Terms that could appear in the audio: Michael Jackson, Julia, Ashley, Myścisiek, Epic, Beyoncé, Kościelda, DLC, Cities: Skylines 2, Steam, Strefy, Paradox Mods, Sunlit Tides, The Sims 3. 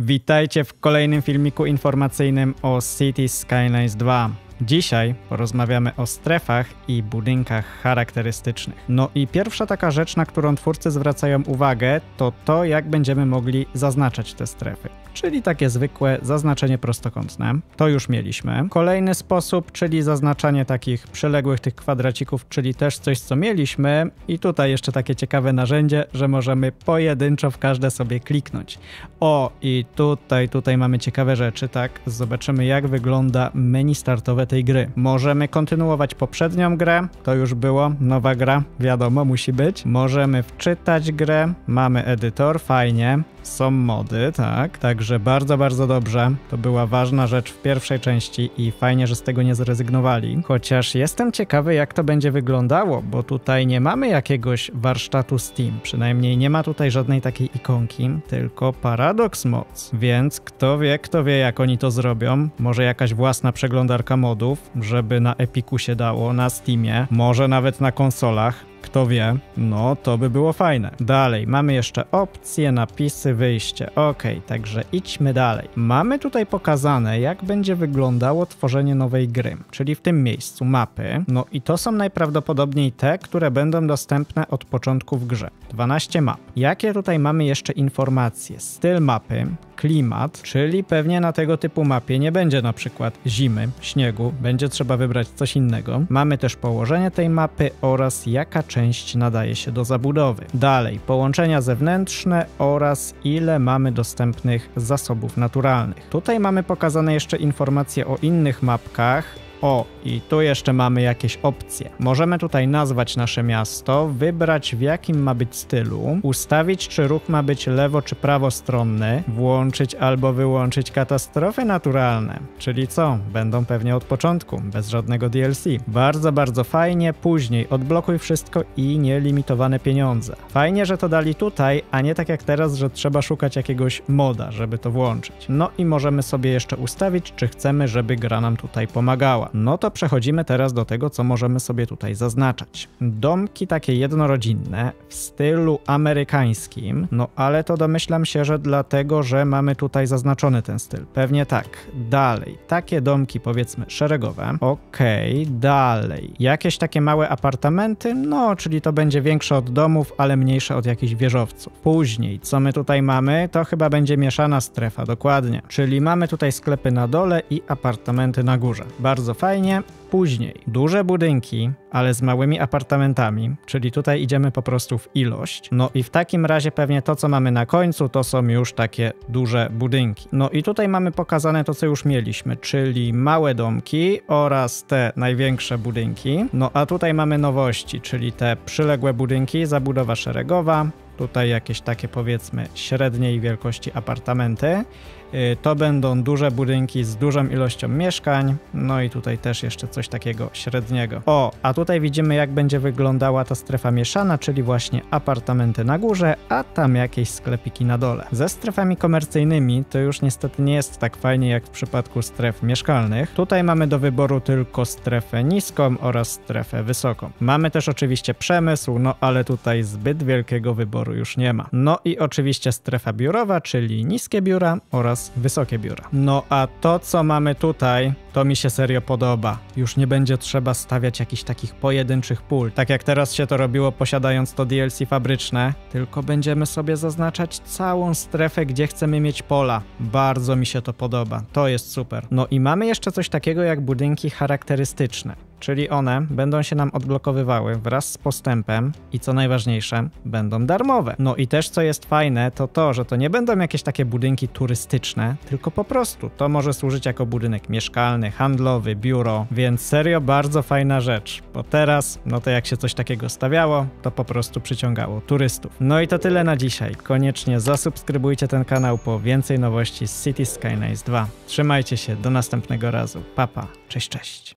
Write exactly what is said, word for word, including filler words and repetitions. Witajcie w kolejnym filmiku informacyjnym o Cities: Skylines dwa. Dzisiaj porozmawiamy o strefach i budynkach charakterystycznych. No i pierwsza taka rzecz, na którą twórcy zwracają uwagę, to to, jak będziemy mogli zaznaczać te strefy. Czyli takie zwykłe zaznaczenie prostokątne. To już mieliśmy. Kolejny sposób, czyli zaznaczanie takich przyległych tych kwadracików, czyli też coś, co mieliśmy. I tutaj jeszcze takie ciekawe narzędzie, że możemy pojedynczo w każde sobie kliknąć. O, i tutaj, tutaj mamy ciekawe rzeczy, tak? Zobaczymy, jak wygląda menu startowe tej gry. Możemy kontynuować poprzednią grę, to już było, nowa gra, wiadomo, musi być. Możemy wczytać grę, mamy edytor, fajnie, są mody, tak, także bardzo, bardzo dobrze. To była ważna rzecz w pierwszej części i fajnie, że z tego nie zrezygnowali. Chociaż jestem ciekawy, jak to będzie wyglądało, bo tutaj nie mamy jakiegoś warsztatu Steam, przynajmniej nie ma tutaj żadnej takiej ikonki, tylko Paradox Mods, więc kto wie, kto wie, jak oni to zrobią. Może jakaś własna przeglądarka modów, żeby na Epiku się dało, na Steamie, może nawet na konsolach. Kto wie, no to by było fajne. Dalej, mamy jeszcze opcje, napisy, wyjście. Ok, także idźmy dalej. Mamy tutaj pokazane, jak będzie wyglądało tworzenie nowej gry, czyli w tym miejscu mapy. No i to są najprawdopodobniej te, które będą dostępne od początku w grze. dwanaście map. Jakie tutaj mamy jeszcze informacje? Styl mapy, klimat, czyli pewnie na tego typu mapie nie będzie na przykład zimy, śniegu, będzie trzeba wybrać coś innego. Mamy też położenie tej mapy oraz jaka część nadaje się do zabudowy. Dalej, połączenia zewnętrzne oraz ile mamy dostępnych zasobów naturalnych. Tutaj mamy pokazane jeszcze informacje o innych mapkach. O, i tu jeszcze mamy jakieś opcje. Możemy tutaj nazwać nasze miasto, wybrać, w jakim ma być stylu, ustawić, czy ruch ma być lewo czy prawostronny, włączyć albo wyłączyć katastrofy naturalne, czyli co? Będą pewnie od początku, bez żadnego D L C. Bardzo, bardzo fajnie, później odblokuj wszystko i nielimitowane pieniądze. Fajnie, że to dali tutaj, a nie tak jak teraz, że trzeba szukać jakiegoś moda, żeby to włączyć. No i możemy sobie jeszcze ustawić, czy chcemy, żeby gra nam tutaj pomagała. No to przechodzimy teraz do tego, co możemy sobie tutaj zaznaczać. Domki takie jednorodzinne w stylu amerykańskim, no ale to domyślam się, że dlatego, że mamy tutaj zaznaczony ten styl. Pewnie tak. Dalej. Takie domki, powiedzmy, szeregowe. Okej, okay, dalej. Jakieś takie małe apartamenty, no czyli to będzie większe od domów, ale mniejsze od jakichś wieżowców. Później, co my tutaj mamy, to chyba będzie mieszana strefa, dokładnie. Czyli mamy tutaj sklepy na dole i apartamenty na górze. Bardzo fajnie. Później duże budynki, ale z małymi apartamentami, czyli tutaj idziemy po prostu w ilość. No i w takim razie pewnie to, co mamy na końcu, to są już takie duże budynki. No i tutaj mamy pokazane to, co już mieliśmy, czyli małe domki oraz te największe budynki. No a tutaj mamy nowości, czyli te przyległe budynki, zabudowa szeregowa. Tutaj jakieś takie, powiedzmy, średniej wielkości apartamenty. To będą duże budynki z dużą ilością mieszkań. No i tutaj też jeszcze coś takiego średniego. O, a tutaj widzimy, jak będzie wyglądała ta strefa mieszana, czyli właśnie apartamenty na górze, a tam jakieś sklepiki na dole. Ze strefami komercyjnymi to już niestety nie jest tak fajnie jak w przypadku stref mieszkalnych. Tutaj mamy do wyboru tylko strefę niską oraz strefę wysoką. Mamy też oczywiście przemysł, no ale tutaj zbyt wielkiego wyboru już nie ma. No i oczywiście strefa biurowa, czyli niskie biura oraz wysokie biura. No a to, co mamy tutaj, to mi się serio podoba. Już nie będzie trzeba stawiać jakichś takich pojedynczych pól, tak jak teraz się to robiło, posiadając to D L C fabryczne, tylko będziemy sobie zaznaczać całą strefę, gdzie chcemy mieć pola. Bardzo mi się to podoba. To jest super. No i mamy jeszcze coś takiego jak budynki charakterystyczne. Czyli one będą się nam odblokowywały wraz z postępem i co najważniejsze, będą darmowe. No i też co jest fajne, to to, że to nie będą jakieś takie budynki turystyczne, tylko po prostu to może służyć jako budynek mieszkalny, handlowy, biuro, więc serio bardzo fajna rzecz, bo teraz, no to jak się coś takiego stawiało, to po prostu przyciągało turystów. No i to tyle na dzisiaj. Koniecznie zasubskrybujcie ten kanał po więcej nowości z Cities: Skylines dwa. Trzymajcie się, do następnego razu. Pa, pa, cześć, cześć.